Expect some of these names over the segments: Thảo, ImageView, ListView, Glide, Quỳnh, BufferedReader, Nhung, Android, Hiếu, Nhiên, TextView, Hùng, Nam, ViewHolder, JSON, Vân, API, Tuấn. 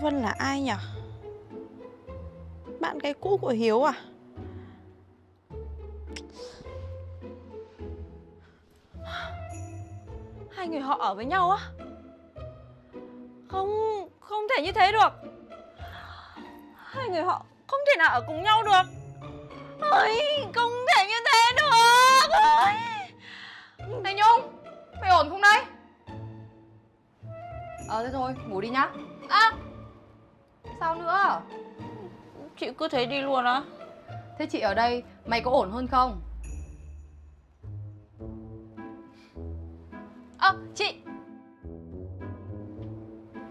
Vân là ai nhỉ? Bạn gái cũ của Hiếu à? Hai người họ ở với nhau á? Không thể như thế được. Hai người họ không thể nào ở cùng nhau được. Ôi, không thể như thế được. Ôi. Này Nhung, mày ổn không đấy? Thế thôi, ngủ đi nhá. Sao nữa? Chị cứ thế đi luôn á? Thế chị ở đây, mày có ổn hơn không? Chị,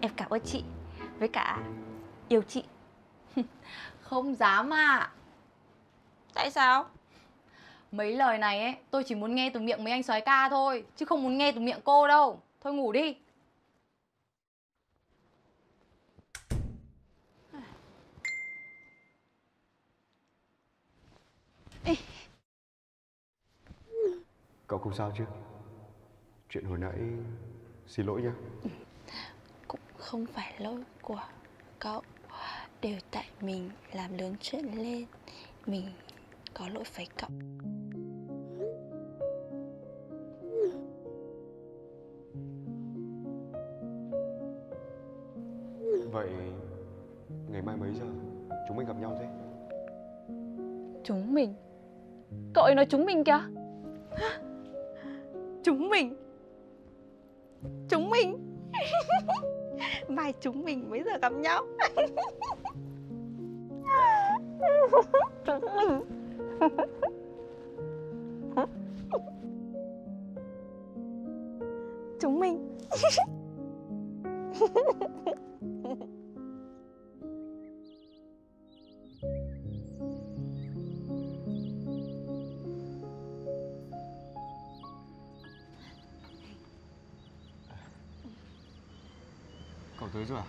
em cảm ơn chị với cả yêu chị. Không dám à? Tại sao? Mấy lời này ấy, tôi chỉ muốn nghe từ miệng mấy anh soái ca thôi, chứ không muốn nghe từ miệng cô đâu. Thôi ngủ đi. Ê. Cậu không sao chứ? Chuyện hồi nãy xin lỗi nhá. Cũng không phải lỗi của cậu, đều tại mình làm lớn chuyện lên. Mình có lỗi phải cậu. Vậy ngày mai mấy giờ chúng mình gặp nhau thế? Chúng mình? Cậu ấy nói chúng mình kìa. Chúng mình? Chúng mình? Mai chúng mình mới giờ gặp nhau. Chúng mình. Chúng mình. Cậu tới rồi à?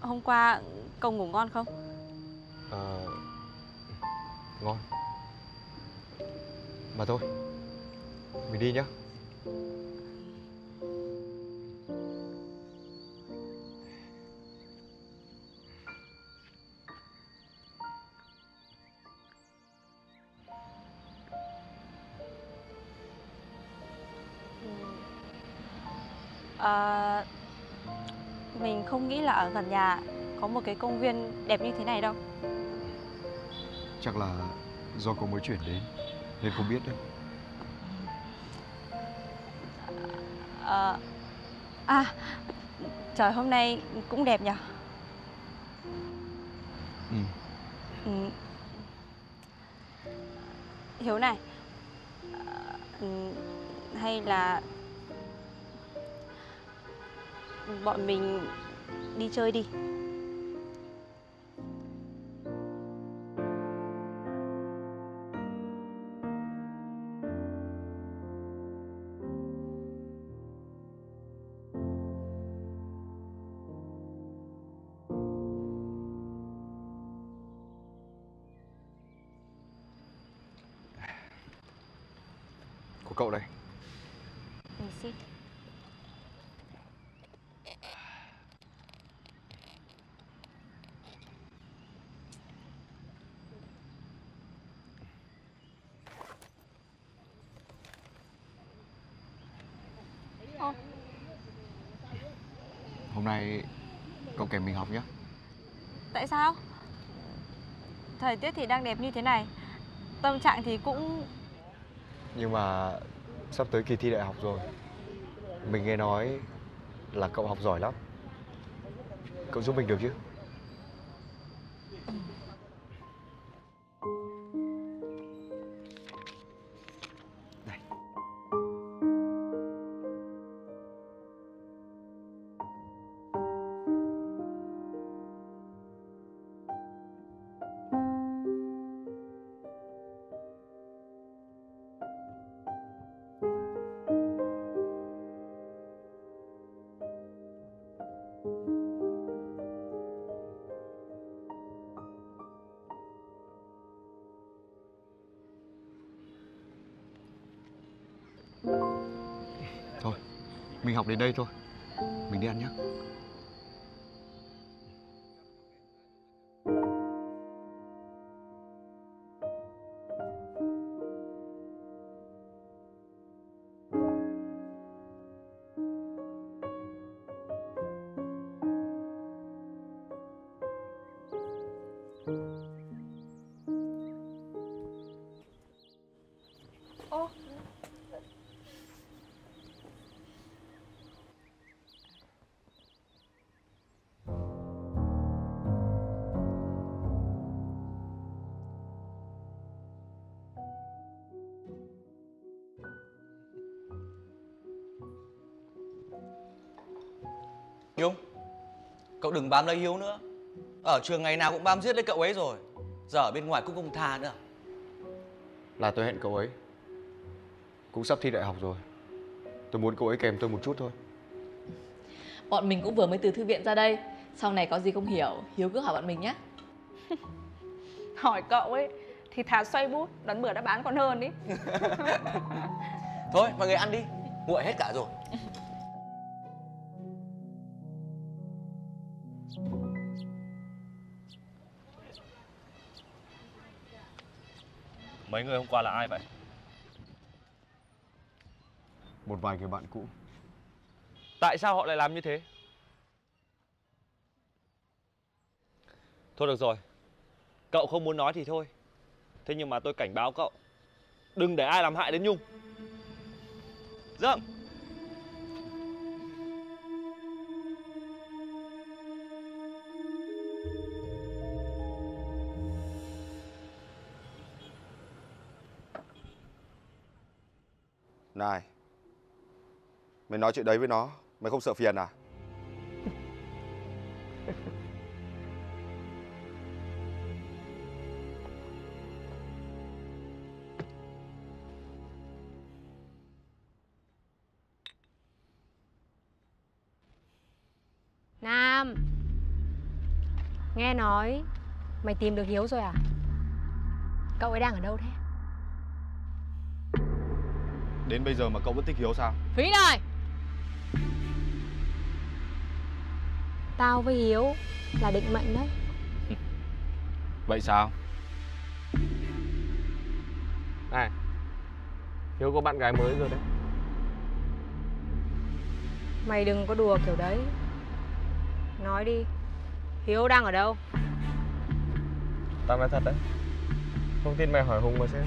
Hôm qua cậu ngủ ngon không? Ngon. Mà thôi, mình đi nhá. Mình không nghĩ là ở gần nhà có một cái công viên đẹp như thế này đâu. Chắc là do cô mới chuyển đến nên không biết đâu. Trời hôm nay cũng đẹp nhỉ? Hiếu này, hay là bọn mình đi chơi đi. Của cậu đây. Merci. Hôm nay cậu kèm mình học nhé. Tại sao? Thời tiết thì đang đẹp như thế này, tâm trạng thì cũng... Nhưng mà sắp tới kỳ thi đại học rồi. Mình nghe nói là cậu học giỏi lắm. Cậu giúp mình được chứ? Thôi, mình học đến đây thôi. Mình đi ăn nhé. Nhung, cậu đừng bám lấy Hiếu nữa. Ở trường ngày nào cũng bám giết lấy cậu ấy rồi, giờ ở bên ngoài cũng không tha nữa. Là tôi hẹn cậu ấy, cũng sắp thi đại học rồi, tôi muốn cậu ấy kèm tôi một chút thôi. Bọn mình cũng vừa mới từ thư viện ra đây. Sau này có gì không hiểu, Hiếu cứ hỏi bọn mình nhé. Hỏi cậu ấy thì thà xoay bút đón bữa đã bán còn hơn ý. Thôi mọi người ăn đi, nguội hết cả rồi. Mấy người hôm qua là ai vậy? Một vài người bạn cũ. Tại sao họ lại làm như thế? Thôi được rồi, cậu không muốn nói thì thôi. Thế nhưng mà tôi cảnh báo cậu, đừng để ai làm hại đến Nhung. Dậm. Này, mày nói chuyện đấy với nó, mày không sợ phiền à? Nam, nghe nói mày tìm được Hiếu rồi à? Cậu ấy đang ở đâu thế? Đến bây giờ mà cậu vẫn thích Hiếu sao? Phí đời! Tao với Hiếu là định mệnh đấy. Vậy sao? Này, Hiếu có bạn gái mới rồi đấy. Mày đừng có đùa kiểu đấy. Nói đi, Hiếu đang ở đâu? Tao nói thật đấy. Không tin mày hỏi Hùng mà xem.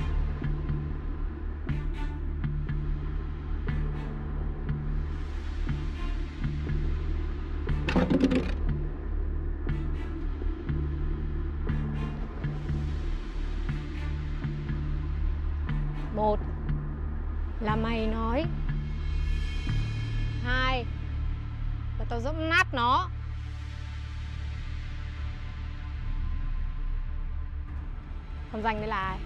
Một là mày nói, hai là tao dẫm nát nó. Con danh đấy là ai?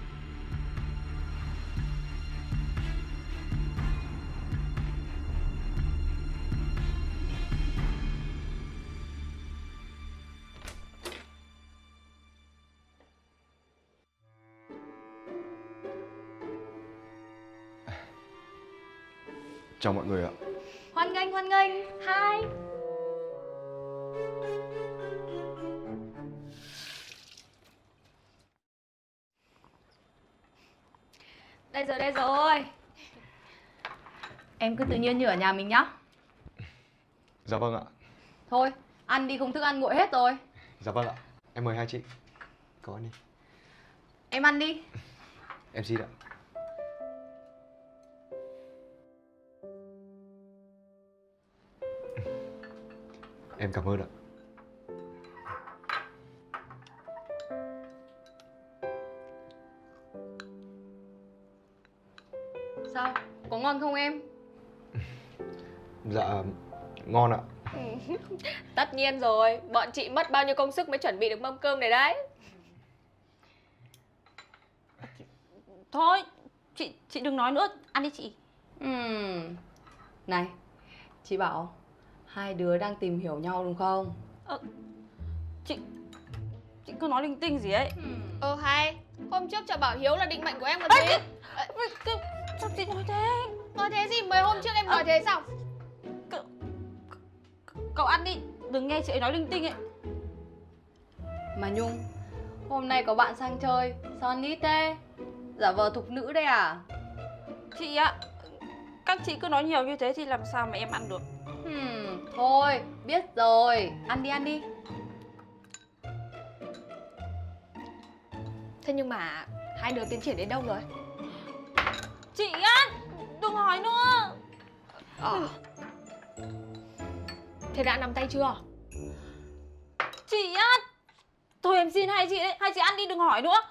Chào mọi người ạ. Hoan nghênh, hi. Đây rồi Em cứ tự nhiên như ở nhà mình nhá. Dạ vâng ạ. Thôi, ăn đi, không thức ăn nguội hết rồi. Dạ vâng ạ, em mời hai chị. Cậu ăn đi. Em ăn đi. Em xin ạ. Em cảm ơn ạ. Sao? Có ngon không em? Dạ, ngon ạ. Tất nhiên rồi, bọn chị mất bao nhiêu công sức mới chuẩn bị được mâm cơm này đấy. Thôi, chị đừng nói nữa, ăn đi chị. Này, chị bảo hai đứa đang tìm hiểu nhau đúng không? Chị cứ nói linh tinh gì ấy. Hay. Hôm trước chả bảo Hiếu là định mệnh của em còn gì. Sao chị nói thế? Nói thế gì? Mấy hôm trước em nói thế sao? Cậu ăn đi, đừng nghe chị ấy nói linh tinh ấy. Mà Nhung, hôm nay có bạn sang chơi, sao ní tê? Giả vờ thục nữ đây à? Chị ạ, các chị cứ nói nhiều như thế thì làm sao mà em ăn được. Thôi, biết rồi, ăn đi, ăn đi. Thế nhưng mà hai đứa tiến triển đến đâu rồi? Chị á, đừng hỏi nữa. Thế đã nắm tay chưa? Chị á, thôi em xin hai chị đấy, hai chị ăn đi đừng hỏi nữa.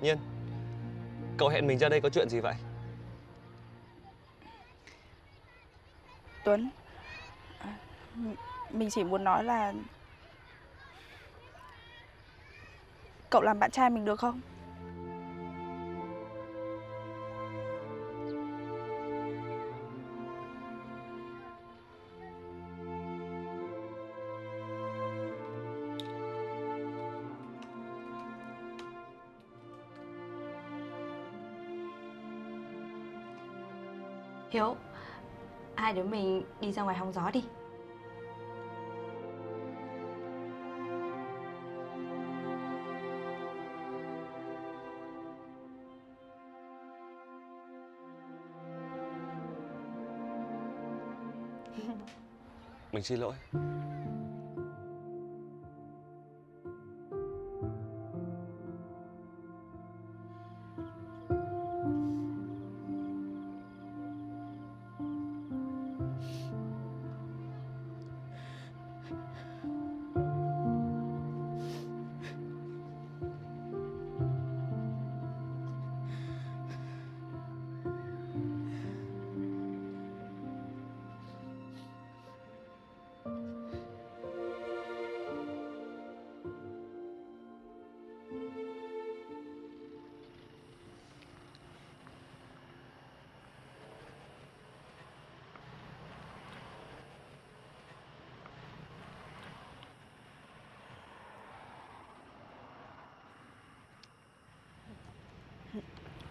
Nhiên, cậu hẹn mình ra đây có chuyện gì vậy? Tuấn, mình chỉ muốn nói là cậu làm bạn trai mình được không? Hiếu, hai đứa mình đi ra ngoài hóng gió đi. Mình xin lỗi.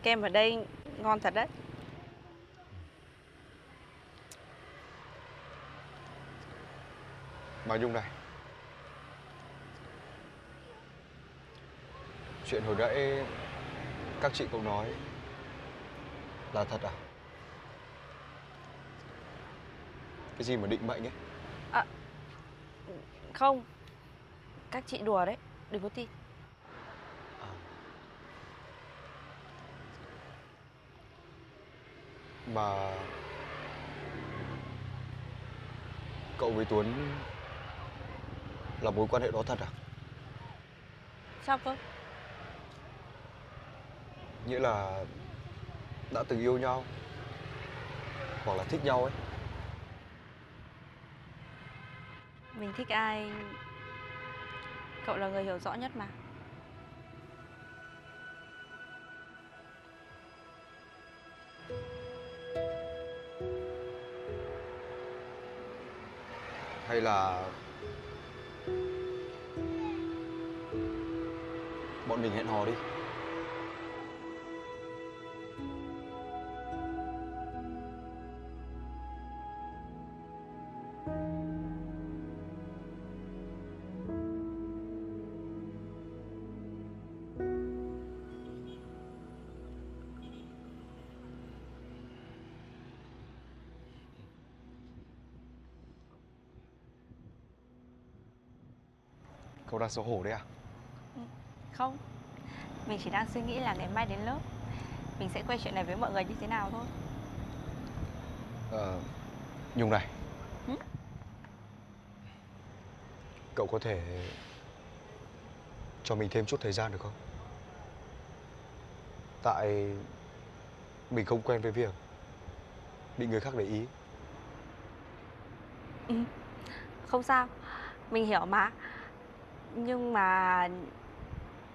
Kem ở đây ngon thật đấy. Bà Nhung này, chuyện hồi nãy các chị cũng nói là thật à? Cái gì mà định mệnh ấy? Không, các chị đùa đấy, đừng có tin. Mà cậu với Tuấn là mối quan hệ đó thật à? Sao cơ? Nghĩa là đã từng yêu nhau hoặc là thích nhau ấy. Mình thích ai cậu là người hiểu rõ nhất mà. Hay là bọn mình hẹn hò đi. Cậu đang xấu hổ đấy à? Không, mình chỉ đang suy nghĩ là ngày mai đến lớp mình sẽ quay chuyện này với mọi người như thế nào thôi. Nhung này, cậu có thể cho mình thêm chút thời gian được không? Tại mình không quen với việc bị người khác để ý. Không sao, mình hiểu mà. Nhưng mà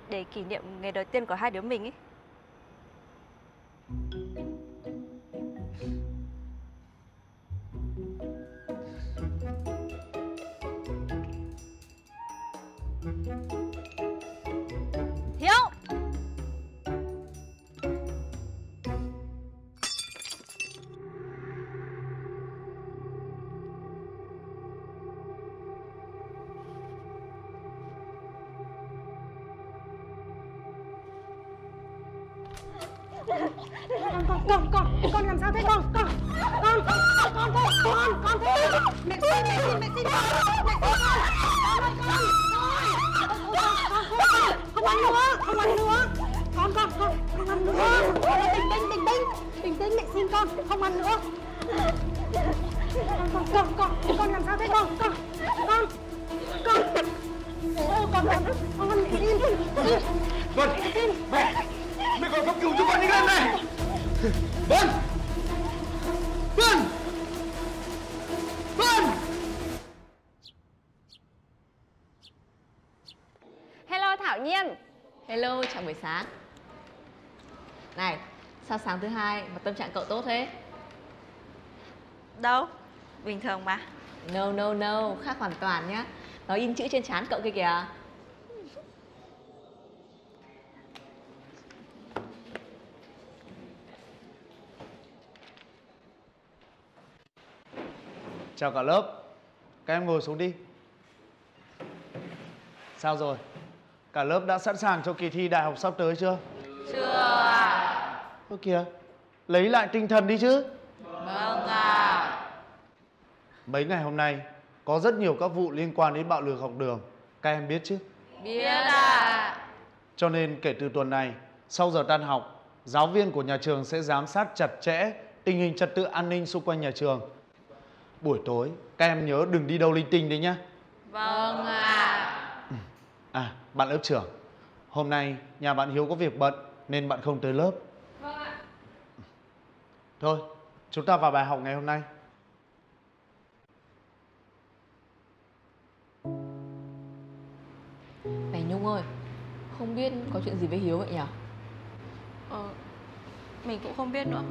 để kỷ niệm ngày đầu tiên của hai đứa mình ấy. Con làm sao thế con thế, mẹ xin con không ăn nữa, con làm sao thế con mẹ xin, Vân, mẹ còn cấp cứu cho con đi lên này, Vân. Hello Thảo Nhiên. Hello, chào buổi sáng. Này, sao sáng thứ hai mà tâm trạng cậu tốt thế? Đâu, bình thường mà. No, khác hoàn toàn nhá. Nó in chữ trên trán cậu kia kìa. Chào cả lớp, các em ngồi xuống đi. Sao rồi? Cả lớp đã sẵn sàng cho kỳ thi đại học sắp tới chưa? Chưa. Thôi kìa, lấy lại tinh thần đi chứ. Vâng ạ. Mấy ngày hôm nay có rất nhiều các vụ liên quan đến bạo lực học đường, các em biết chứ? Biết ạ. Cho nên kể từ tuần này, sau giờ tan học, giáo viên của nhà trường sẽ giám sát chặt chẽ tình hình trật tự an ninh xung quanh nhà trường. Buổi tối các em nhớ đừng đi đâu linh tinh đấy nhá. Vâng ạ. À, bạn lớp trưởng, hôm nay nhà bạn Hiếu có việc bận nên bạn không tới lớp. Vâng ạ. Thôi, chúng ta vào bài học ngày hôm nay. Này Nhung ơi, không biết có chuyện gì với Hiếu vậy nhỉ? Mình cũng không biết nữa.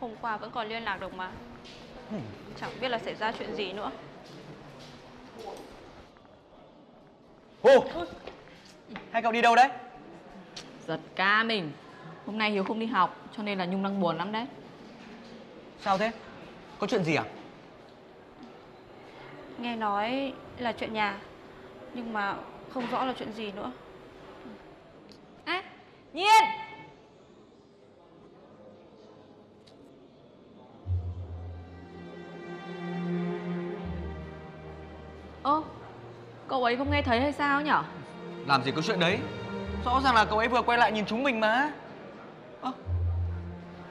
Hôm qua vẫn còn liên lạc được mà. Chẳng biết là xảy ra chuyện gì nữa. Ô, hai cậu đi đâu đấy? Giật ca mình. Hôm nay Hiếu không đi học cho nên là Nhung đang buồn lắm đấy. Sao thế? Có chuyện gì à? Nghe nói là chuyện nhà, nhưng mà không rõ là chuyện gì nữa. À, Nhiên! Ơ, cậu ấy không nghe thấy hay sao nhở? Làm gì có chuyện đấy. Rõ ràng là cậu ấy vừa quay lại nhìn chúng mình mà. Ơ,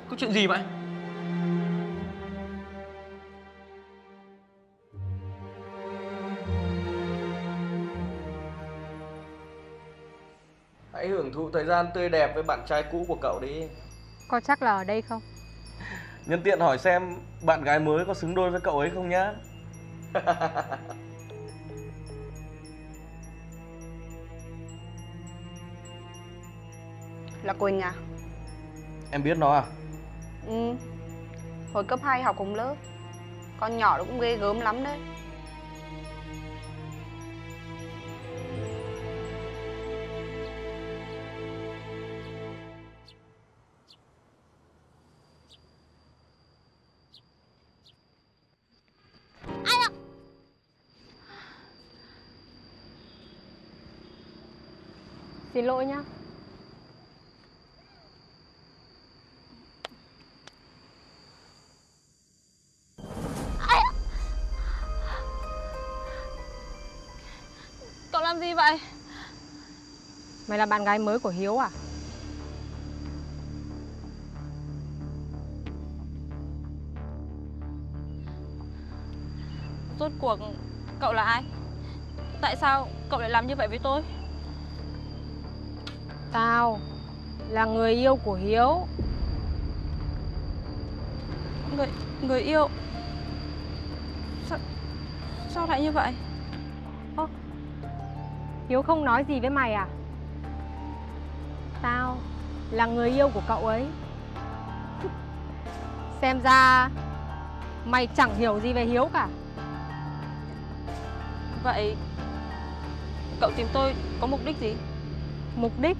có chuyện gì vậy? Hãy hưởng thụ thời gian tươi đẹp với bạn trai cũ của cậu đi. Có chắc là ở đây không? Nhân tiện hỏi xem bạn gái mới có xứng đôi với cậu ấy không nhá. Là Quỳnh à? Em biết nó à? Ừ. Hồi cấp 2 học cùng lớp. Con nhỏ nó cũng ghê gớm lắm đấy. Xin lỗi nhá. Cậu làm gì vậy? Mày là bạn gái mới của Hiếu à? Rốt cuộc cậu là ai? Tại sao cậu lại làm như vậy với tôi? Tao là người yêu của Hiếu. Người yêu? Sao lại như vậy? Ô, Hiếu không nói gì với mày à? Tao là người yêu của cậu ấy. Xem ra mày chẳng hiểu gì về Hiếu cả. Vậy cậu tìm tôi có mục đích gì? Mục đích?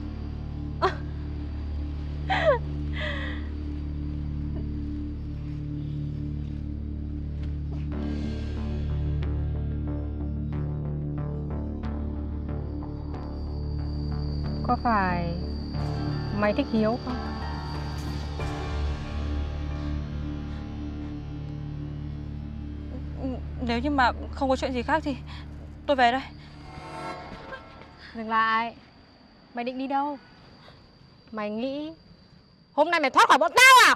Có phải mày thích Hiếu không? Nếu như mà không có chuyện gì khác thì tôi về đây. Dừng lại. Mày định đi đâu? Mày nghĩ hôm nay mày thoát khỏi bọn tao à?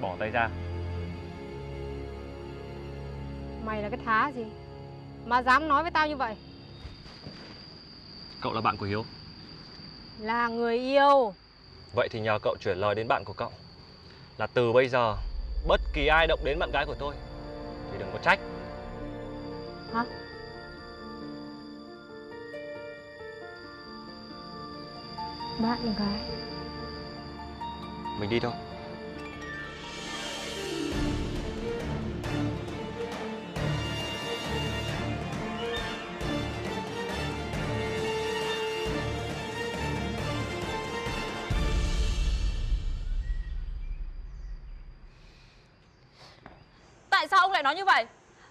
Bỏ tay ra. Mày là cái thá gì mà dám nói với tao như vậy? Cậu là bạn của Hiếu. Là người yêu. Vậy thì nhờ cậu chuyển lời đến bạn của cậu là từ bây giờ bất kỳ ai động đến bạn gái của tôi thì đừng có trách. Hả? Bạn gái? Mình đi thôi. Tại sao ông lại nói như vậy?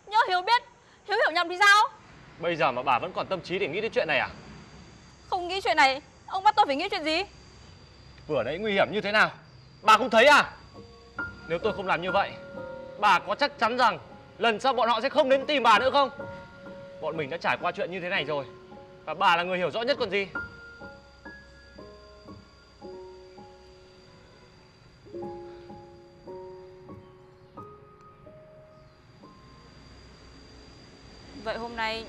Nhớ Hiếu biết, Hiếu hiểu nhầm thì sao? Bây giờ mà bà vẫn còn tâm trí để nghĩ đến chuyện này à? Không nghĩ chuyện này, ông bắt tôi phải nghĩ chuyện gì? Vừa nãy nguy hiểm như thế nào, bà không thấy à? Nếu tôi không làm như vậy, bà có chắc chắn rằng lần sau bọn họ sẽ không đến tìm bà nữa không? Bọn mình đã trải qua chuyện như thế này rồi, và bà là người hiểu rõ nhất còn gì. Vậy hôm nay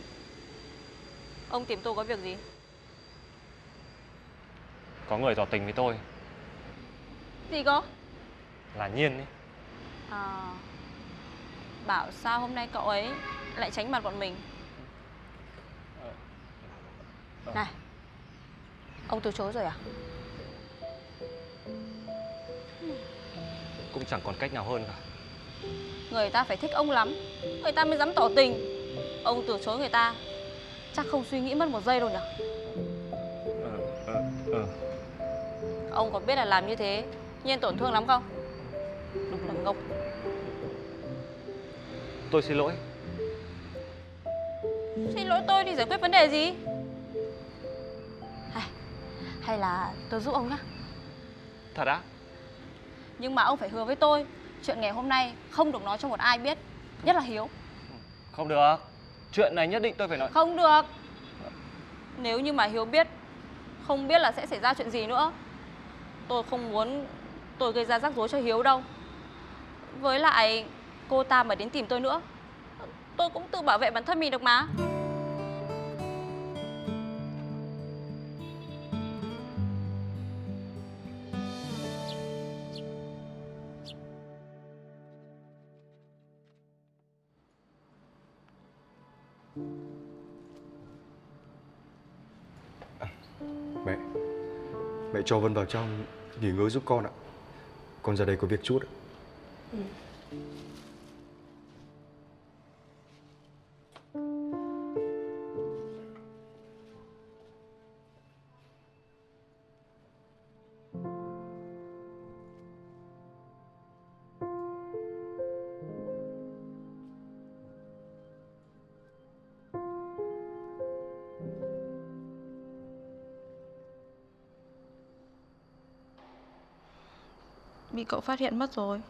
ông tìm tôi có việc gì? Có người tỏ tình với tôi. Gì cơ? Là Nhiên ấy. À, bảo sao hôm nay cậu ấy lại tránh mặt bọn mình. Này, ông từ chối rồi à? Cũng chẳng còn cách nào hơn cả. Người ta phải thích ông lắm, người ta mới dám tỏ tình. Ông từ chối người ta chắc không suy nghĩ mất một giây đâu nhỉ? Ông có biết là làm như thế Nhiên tổn thương lắm không? Đúng là ngốc. Tôi xin lỗi. Xin lỗi tôi thì giải quyết vấn đề gì? Hay là tôi giúp ông nhé. Thật á? Nhưng mà ông phải hứa với tôi, chuyện ngày hôm nay không được nói cho một ai biết, nhất là Hiếu. Không được. Chuyện này nhất định tôi phải nói. Không được. Nếu như mà Hiếu biết, không biết là sẽ xảy ra chuyện gì nữa. Tôi không muốn tôi gây ra rắc rối cho Hiếu đâu. Với lại cô ta mà đến tìm tôi nữa, tôi cũng tự bảo vệ bản thân mình được mà. Mẹ, mẹ cho Vân vào trong nghỉ ngơi giúp con ạ. Con ra đây có việc chút ạ. Ừ. Bị cậu phát hiện mất rồi.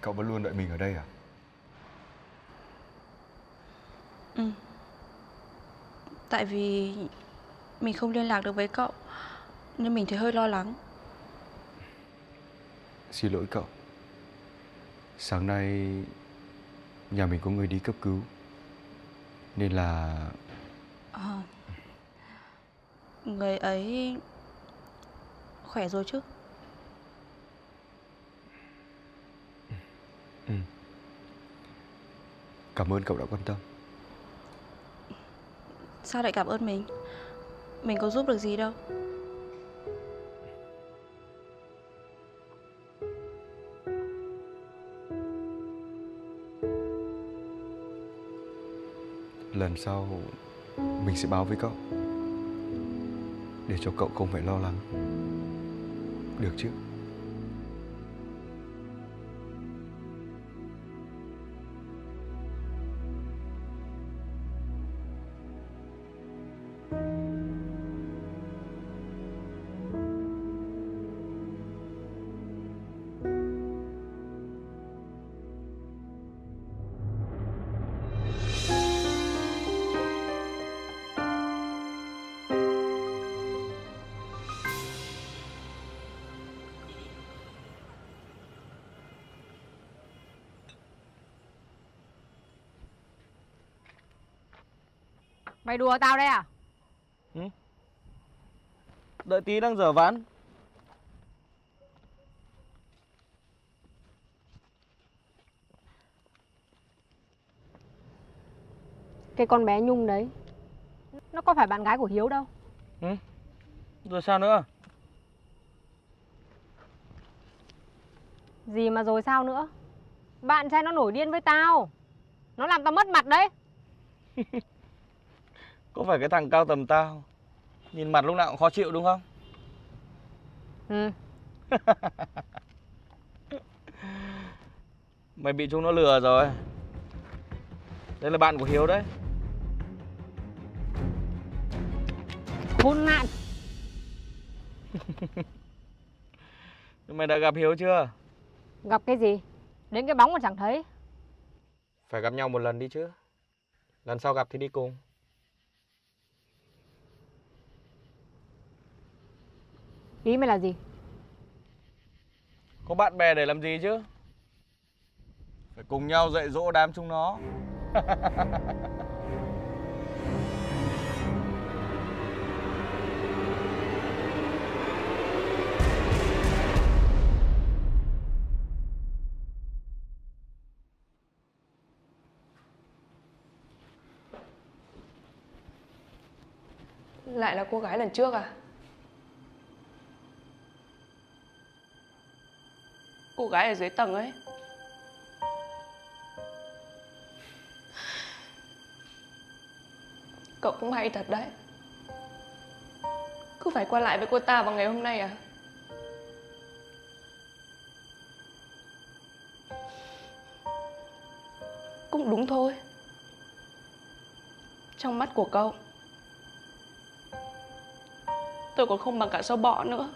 Cậu vẫn luôn đợi mình ở đây à? Ừ. Tại vì mình không liên lạc được với cậu nên mình thấy hơi lo lắng. Xin lỗi cậu. Sáng nay nhà mình có người đi cấp cứu nên là... À, người ấy khỏe rồi chứ? Ừ. Cảm ơn cậu đã quan tâm. Sao lại cảm ơn mình? Mình có giúp được gì đâu. Lần sau mình sẽ báo với cậu để cho cậu không phải lo lắng. Được chứ? Mày đùa tao đấy à? Ừ. Đợi tí, đang dở ván. Cái con bé Nhung đấy, nó có phải bạn gái của Hiếu đâu. Ừ. Rồi sao nữa? Gì mà rồi sao nữa? Bạn trai nó nổi điên với tao, nó làm tao mất mặt đấy. Có phải cái thằng cao tầm tao, nhìn mặt lúc nào cũng khó chịu đúng không? Ừ. Mày bị chúng nó lừa rồi. Đây là bạn của Hiếu đấy. Khốn nạn. Mày đã gặp Hiếu chưa? Gặp cái gì? Đến cái bóng mà chẳng thấy. Phải gặp nhau một lần đi chứ. Lần sau gặp thì đi cùng. Ý mày là gì? Có bạn bè để làm gì chứ? Phải cùng nhau dạy dỗ đám chúng nó. Lại là cô gái lần trước à? Cô gái ở dưới tầng ấy. Cậu cũng hay thật đấy. Cứ phải qua lại với cô ta vào ngày hôm nay à? Cũng đúng thôi. Trong mắt của cậu, tôi còn không bằng cả sâu bọ nữa.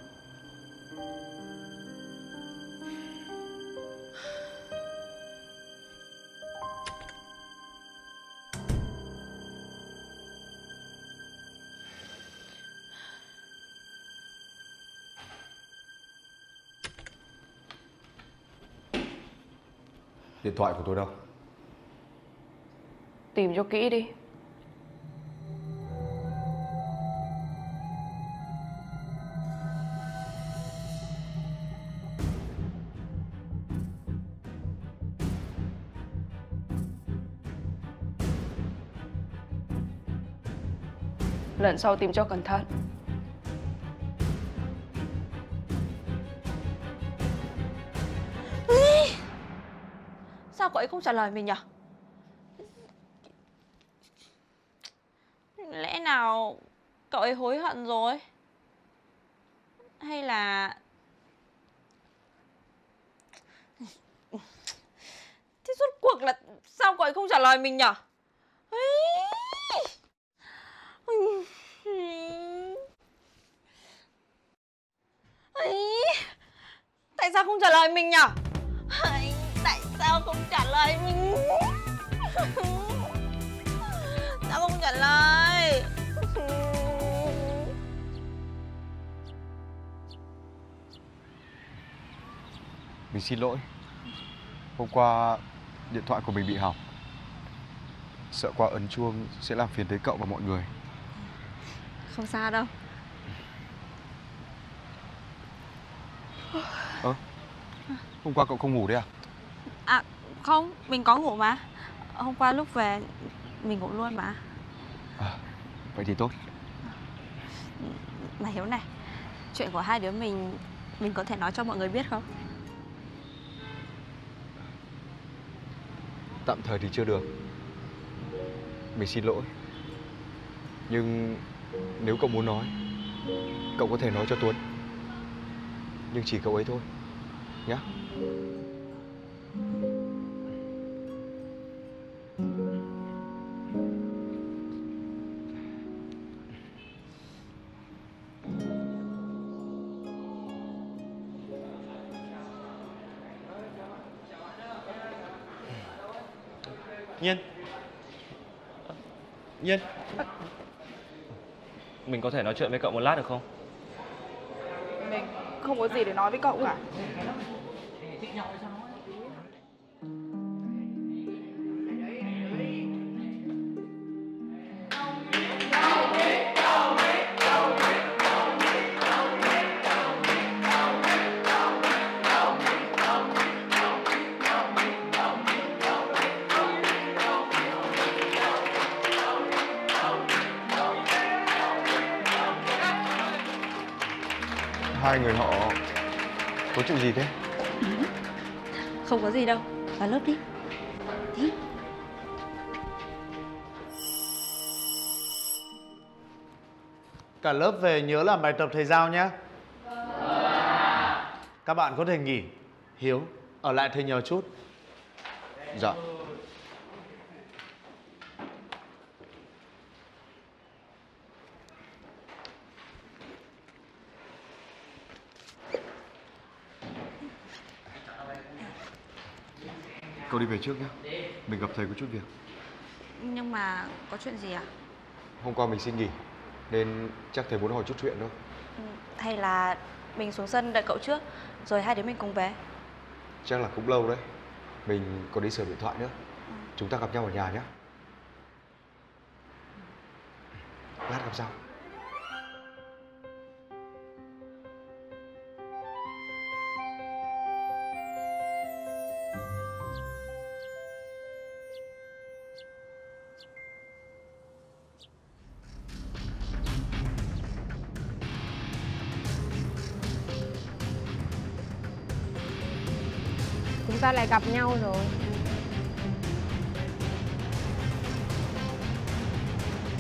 Điện thoại của tôi đâu? Tìm cho kỹ đi. Lần sau tìm cho cẩn thận. Sao cậu ấy không trả lời mình nhỉ? Lẽ nào cậu ấy hối hận rồi? Hay là... Thế rốt cuộc là sao cậu ấy không trả lời mình nhỉ? Tại sao không trả lời mình nhỉ? Tại sao không trả lời mình? Sao không trả lời? Mình xin lỗi. Hôm qua điện thoại của mình bị hỏng. Sợ qua ấn chuông sẽ làm phiền tới cậu và mọi người. Không sao đâu. Hôm qua cậu không ngủ đấy à? À không, mình có ngủ mà. Hôm qua lúc về mình ngủ luôn mà. À, vậy thì tốt. Mà Hiếu này, chuyện của hai đứa mình có thể nói cho mọi người biết không? Tạm thời thì chưa được. Mình xin lỗi. Nhưng nếu cậu muốn nói, cậu có thể nói cho Tuấn. Nhưng chỉ cậu ấy thôi nhá. Nhiên, mình có thể nói chuyện với cậu một lát được không? Mình không có gì để nói với cậu cả. hai người họ có chuyện gì thế? Không có gì đâu, vào lớp đi. Đi. Cả lớp về nhớ làm bài tập thầy giao nhé. Các bạn có thể nghỉ. Hiếu, ở lại thầy nhờ chút. Dạ. Cậu đi về trước nhé. Mình gặp thầy có chút việc. Nhưng mà có chuyện gì ạ? Hôm qua mình xin nghỉ nên chắc thầy muốn hỏi chút chuyện thôi. Hay là mình xuống sân đợi cậu trước, rồi hai đứa mình cùng về. Chắc là cũng lâu đấy. Mình còn đi sửa điện thoại nữa. Chúng ta gặp nhau ở nhà nhé. Lát gặp sau. Ta lại gặp nhau rồi.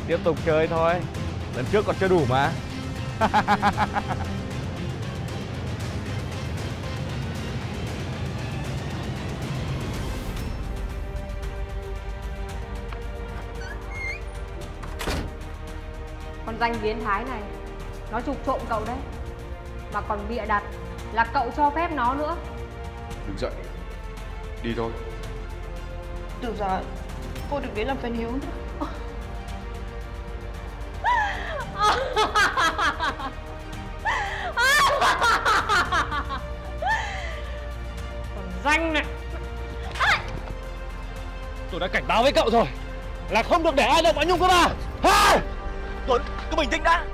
Tiếp tục chơi thôi. Lần trước còn chưa đủ mà. Con danh biến thái này, nó chụp trộm cậu đấy. Mà còn bịa đặt là cậu cho phép nó nữa. Đứng dậy, đi thôi. Được rồi, cô đừng đến làm phiền Hiếu nữa. Còn danh này, tôi đã cảnh báo với cậu rồi, là không được để ai đụng vào Nhung cơ mà. Tuấn, cứ bình tĩnh đã.